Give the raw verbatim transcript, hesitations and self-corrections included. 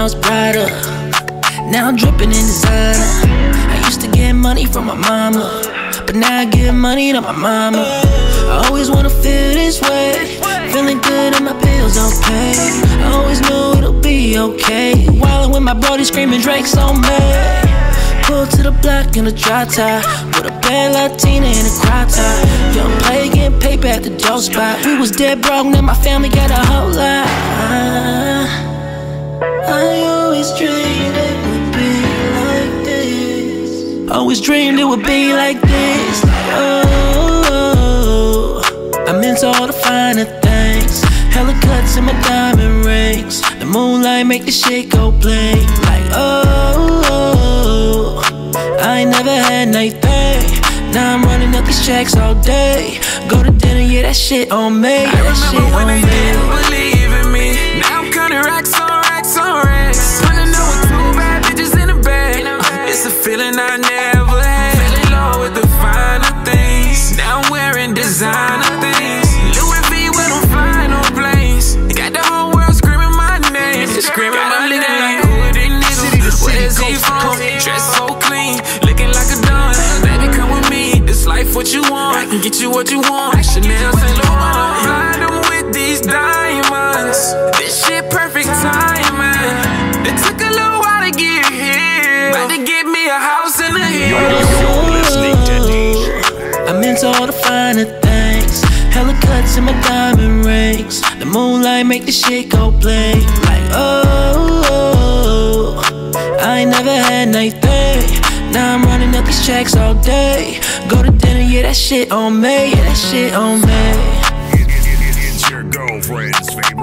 sounds brighter. Now I'm dripping in designer. I used to get money from my mama, but now I give money to my mama. I always wanna feel this way, feeling good and my bills okay. I always knew it'll be okay. Wildin' with my brody screaming Drake's on me. Pulled to the block in a dry tie, with a bad Latina in a crop top. Young player getting paper at the dope spot. We was dead broke, now my family got a whole lot. I, I always dreamed it would be like this. Always dreamed it would be like this. Oh, I'm into all the finer things. Hella cuts in my diamond rings. The moonlight make the shit go bling. Like oh, I ain't never had anything. Now I'm running up these checks all day. Go to dinner, yeah, that shit on me. I that remember shit when on they me. Didn't believe in me. Now I'm counting racks on racks on racks. Running up with two bad bitches in a bag. It's a feeling I never had. Fell in love with the finer things. Now I'm wearing designer things. Louis V when I'm flying on planes. Got the whole world screaming my name. Screaming my name. Like, who are these niggas? Where is he from? Dressed so clean, looking like a don. Baby, come with me. This life what you want, I can get you what you want. Chanel, Saint Laurent, blindin' with these diamonds. This shit perfect timing. It took a little while to get here, about to get me a house in the hills. I'm into all the finer things. Hella cuts in my diamond rings. The moonlight make the shit go bling. Like oh, I ain't never had anything. Now I'm running up these checks all day. Go to dinner, yeah, that shit on me. Yeah, that shit on me. It's your girlfriend's favorite.